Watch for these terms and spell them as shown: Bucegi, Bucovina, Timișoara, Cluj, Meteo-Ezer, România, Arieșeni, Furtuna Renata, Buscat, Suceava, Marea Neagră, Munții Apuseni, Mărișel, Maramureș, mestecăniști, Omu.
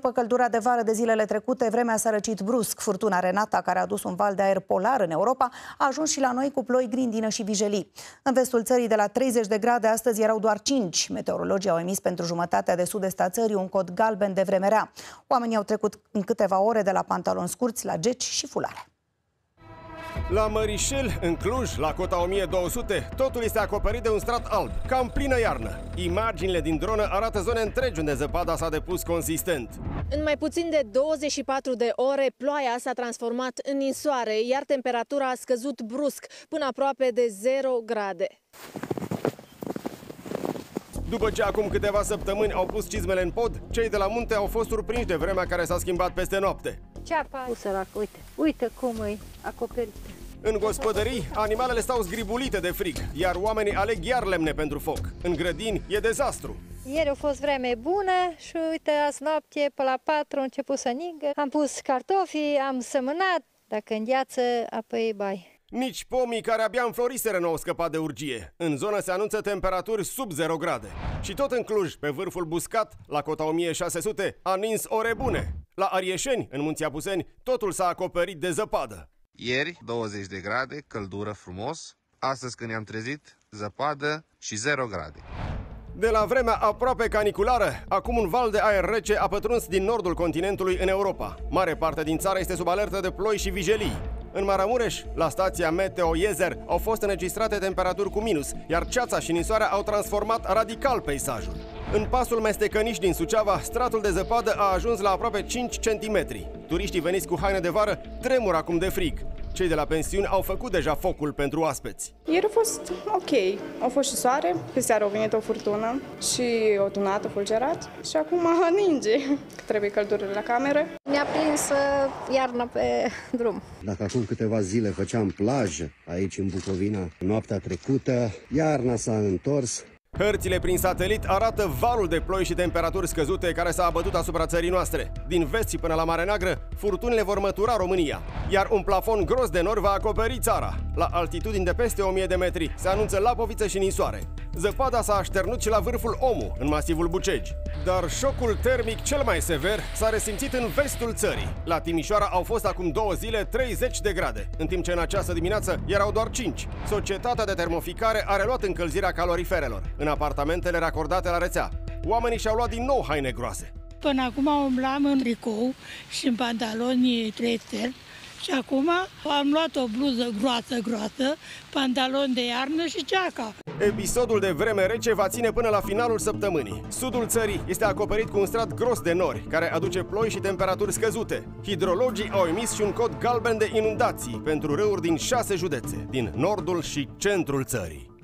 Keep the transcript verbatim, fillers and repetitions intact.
după căldura de vară de zilele trecute, vremea s-a răcit brusc. Furtuna Renata, care a adus un val de aer polar în Europa, a ajuns și la noi cu ploi, grindină și vijelii. În vestul țării, de la treizeci de grade, astăzi erau doar cinci. Meteorologii au emis pentru jumătatea de sud-est a țării un cod galben de vreme rea. Oamenii au trecut în câteva ore de la pantaloni scurți la geci și fulare. La Mărișel, în Cluj, la cota o mie două sute, totul este acoperit de un strat alb, ca în plină iarnă. Imaginile din dronă arată zone întregi unde zăpada s-a depus consistent. În mai puțin de douăzeci și patru de ore, ploaia s-a transformat în ninsoare, iar temperatura a scăzut brusc, până aproape de zero grade. După ce acum câteva săptămâni au pus cizmele în pod, cei de la munte au fost surprinși de vremea care s-a schimbat peste noapte. Ceapa, uite, uite cum e acoperită. În gospodării, animalele stau zgribulite de frig, iar oamenii aleg iar lemne pentru foc. În grădini e dezastru. Ieri a fost vreme bună și uite, azi noapte, pe la patru, a început să ningă. Am pus cartofii, am semănat, dacă îngheață, apoi bai. Nici pomii care abia înfloriseră n-au scăpat de urgie. În zonă se anunță temperaturi sub zero grade. Și tot în Cluj, pe vârful Buscat, la cota o mie șase sute, a nins ore bune. La Arieșeni, în Munții Apuseni, totul s-a acoperit de zăpadă. Ieri, douăzeci de grade, căldură frumos. Astăzi, când ne-am trezit, zăpadă și zero grade. De la vremea aproape caniculară, acum un val de aer rece a pătruns din nordul continentului în Europa. Mare parte din țară este sub alertă de ploi și vijelii. În Maramureș, la stația Meteo-Ezer, au fost înregistrate temperaturi cu minus, iar ceața și ninsoarea au transformat radical peisajul. În pasul Mestecăniști din Suceava, stratul de zăpadă a ajuns la aproape cinci centimetri. Turiștii veniți cu haine de vară tremură acum de frig. Cei de la pensiuni au făcut deja focul pentru oaspeți. Ieri a fost ok. Au fost și soare, pe seară a venit o furtună și o tunată fulgerat și acum ninge, că trebuie căldurile la cameră. Ne-a prins iarna pe drum. Dacă acum câteva zile făceam plajă aici în Bucovina, noaptea trecută, iarna s-a întors. Hărțile prin satelit arată valul de ploi și temperaturi scăzute care s-a abătut asupra țării noastre. Din vest și până la Marea Neagră, furtunile vor mătura România, iar un plafon gros de nori va acoperi țara. La altitudini de peste o mie de metri se anunță lapoviță și ninsoare. Zăpada s-a așternut și la vârful Omu, în masivul Bucegi. Dar șocul termic cel mai sever s-a resimțit în vestul țării. La Timișoara au fost acum două zile treizeci de grade, în timp ce în această dimineață erau doar cinci. Societatea de termoficare a reluat încălzirea caloriferelor în apartamentele racordate la rețea. Oamenii și-au luat din nou haine groase. Până acum umblam în tricou și în pantaloni trei stern și acum am luat o bluză groasă, groasă, pantaloni de iarnă și ceaca. Episodul de vreme rece va ține până la finalul săptămânii. Sudul țării este acoperit cu un strat gros de nori, care aduce ploi și temperaturi scăzute. Hidrologii au emis și un cod galben de inundații pentru râuri din șase județe, din nordul și centrul țării.